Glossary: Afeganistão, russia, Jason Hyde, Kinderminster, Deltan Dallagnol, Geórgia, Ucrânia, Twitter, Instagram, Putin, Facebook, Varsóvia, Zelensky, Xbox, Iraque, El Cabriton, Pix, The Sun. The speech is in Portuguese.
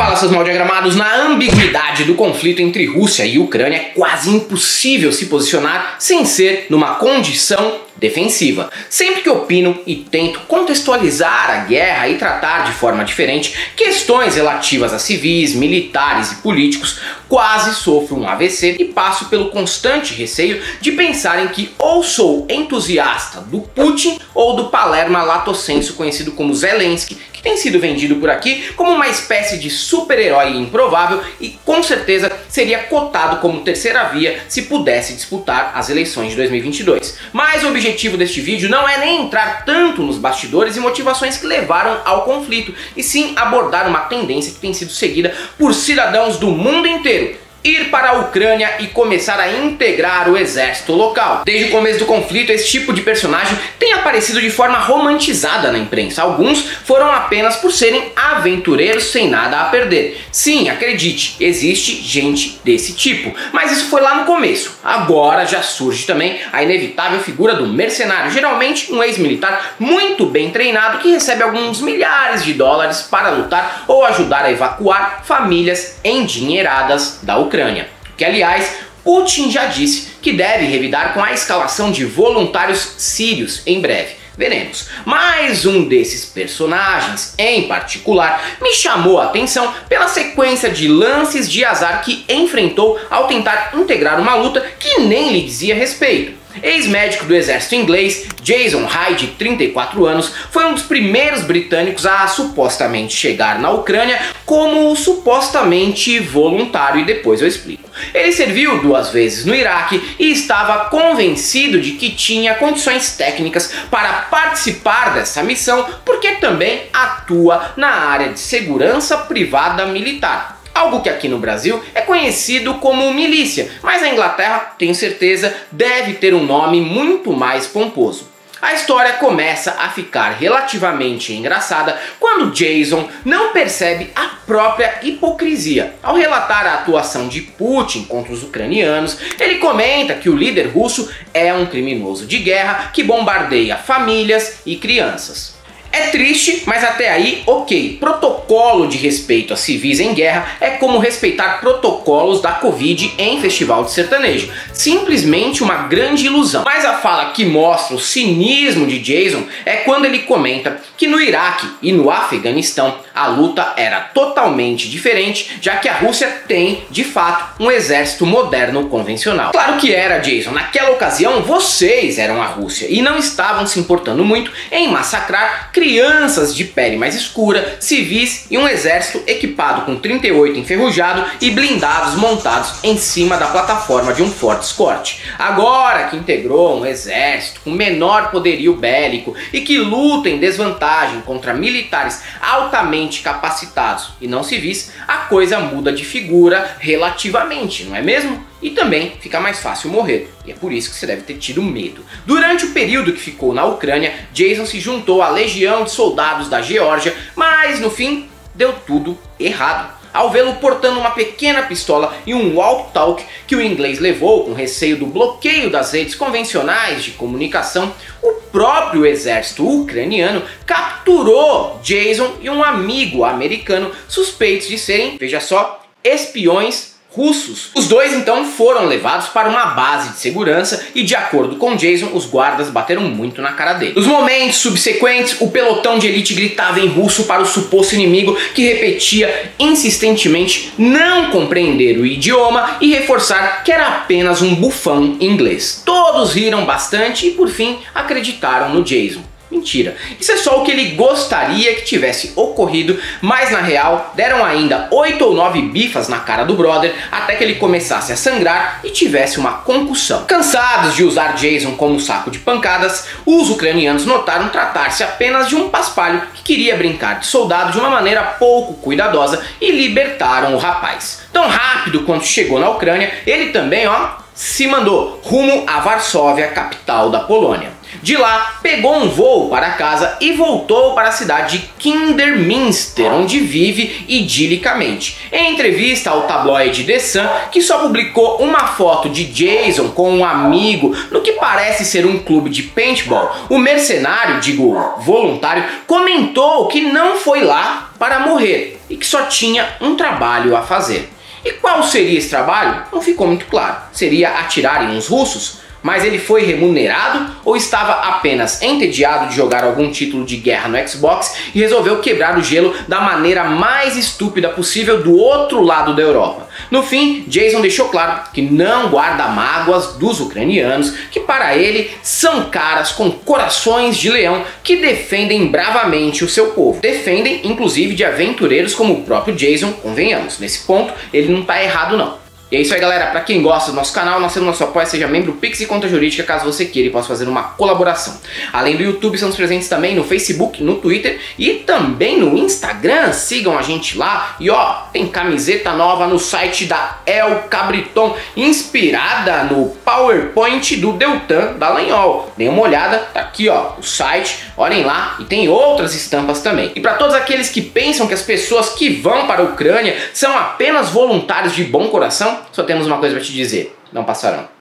Fala, seus mal diagramados! Na ambiguidade do conflito entre Rússia e Ucrânia é quase impossível se posicionar sem ser numa condição defensiva. Sempre que opino e tento contextualizar a guerra e tratar de forma diferente questões relativas a civis, militares e políticos, quase sofro um AVC e passo pelo constante receio de pensarem que ou sou entusiasta do Putin ou do palerma lato sensu conhecido como Zelensky, que tem sido vendido por aqui como uma espécie de super-herói improvável e com certeza seria cotado como terceira via se pudesse disputar as eleições de 2022. Mas o objetivo deste vídeo não é nem entrar tanto nos bastidores e motivações que levaram ao conflito, e sim abordar uma tendência que tem sido seguida por cidadãos do mundo inteiro: ir para a Ucrânia e começar a integrar o exército local. Desde o começo do conflito, esse tipo de personagem tem aparecido de forma romantizada na imprensa. Alguns foram apenas por serem aventureiros sem nada a perder. Sim, acredite, existe gente desse tipo. Mas isso foi lá no começo. Agora já surge também a inevitável figura do mercenário, geralmente um ex-militar muito bem treinado que recebe alguns milhares de dólares para lutar ou ajudar a evacuar famílias endinheiradas da Ucrânia, que, aliás, Putin já disse que deve revidar com a escalação de voluntários sírios em breve. Veremos. Mas um desses personagens, em particular, me chamou a atenção pela sequência de lances de azar que enfrentou ao tentar integrar uma luta que nem lhe dizia respeito. Ex-médico do exército inglês, Jason Hyde, de 34 anos, foi um dos primeiros britânicos a supostamente chegar na Ucrânia como supostamente voluntário, e depois eu explico. Ele serviu 2 vezes no Iraque e estava convencido de que tinha condições técnicas para participar dessa missão, porque também atua na área de segurança privada militar. Algo que aqui no Brasil é conhecido como milícia, mas na Inglaterra, tenho certeza, deve ter um nome muito mais pomposo. A história começa a ficar relativamente engraçada quando Jason não percebe a própria hipocrisia. Ao relatar a atuação de Putin contra os ucranianos, ele comenta que o líder russo é um criminoso de guerra que bombardeia famílias e crianças. É triste, mas até aí, ok. Protocolo de respeito a civis em guerra é como respeitar protocolos da Covid em festival de sertanejo. Simplesmente uma grande ilusão. Mas a fala que mostra o cinismo de Jason é quando ele comenta que no Iraque e no Afeganistão a luta era totalmente diferente, já que a Rússia tem, de fato, um exército moderno convencional. Claro que era, Jason. Naquela ocasião, vocês eram a Rússia e não estavam se importando muito em massacrar crianças de pele mais escura, civis e um exército equipado com 38 enferrujado e blindados montados em cima da plataforma de um Ford Escort. Agora que integrou um exército com menor poderio bélico e que luta em desvantagem contra militares altamente capacitados e não civis, a coisa muda de figura relativamente, não é mesmo? E também fica mais fácil morrer, e é por isso que você deve ter tido medo. Durante o período que ficou na Ucrânia, Jason se juntou à legião de soldados da Geórgia, mas no fim deu tudo errado. Ao vê-lo portando uma pequena pistola e um walkie-talkie que o inglês levou com receio do bloqueio das redes convencionais de comunicação, o próprio exército ucraniano capturou Jason e um amigo americano suspeitos de serem, veja só, espiões russos. Os dois então foram levados para uma base de segurança e, de acordo com Jason, os guardas bateram muito na cara dele. Nos momentos subsequentes, o pelotão de elite gritava em russo para o suposto inimigo, que repetia insistentemente não compreender o idioma e reforçar que era apenas um bufão inglês. Todos riram bastante e, por fim, acreditaram no Jason. Mentira, isso é só o que ele gostaria que tivesse ocorrido, mas na real deram ainda 8 ou 9 bifas na cara do brother até que ele começasse a sangrar e tivesse uma concussão. Cansados de usar Jason como saco de pancadas, os ucranianos notaram tratar-se apenas de um paspalho que queria brincar de soldado de uma maneira pouco cuidadosa e libertaram o rapaz. Tão rápido quanto chegou na Ucrânia, ele também, ó, se mandou rumo a Varsóvia, capital da Polônia. De lá, pegou um voo para casa e voltou para a cidade de Kinderminster, onde vive idilicamente. Em entrevista ao tabloide The Sun, que só publicou uma foto de Jason com um amigo no que parece ser um clube de paintball, o mercenário, digo, voluntário, comentou que não foi lá para morrer e que só tinha um trabalho a fazer. E qual seria esse trabalho? Não ficou muito claro. Seria atirar em uns russos? Mas ele foi remunerado ou estava apenas entediado de jogar algum título de guerra no Xbox e resolveu quebrar o gelo da maneira mais estúpida possível do outro lado da Europa? No fim, Jason deixou claro que não guarda mágoas dos ucranianos, que para ele são caras com corações de leão que defendem bravamente o seu povo. Defendem, inclusive, de aventureiros como o próprio Jason, convenhamos. Nesse ponto, ele não está errado, não. E é isso aí, galera. Pra quem gosta do nosso canal, nós temos nosso apoio, seja membro Pix e Conta Jurídica, caso você queira e possa fazer uma colaboração. Além do YouTube, estamos presentes também no Facebook, no Twitter e também no Instagram. Sigam a gente lá. E ó, tem camiseta nova no site da El Cabriton, inspirada no PowerPoint do Deltan Dallagnol. Dêem uma olhada, tá aqui ó, o site, olhem lá, e tem outras estampas também. E pra todos aqueles que pensam que as pessoas que vão para a Ucrânia são apenas voluntários de bom coração, só temos uma coisa para te dizer, não passarão.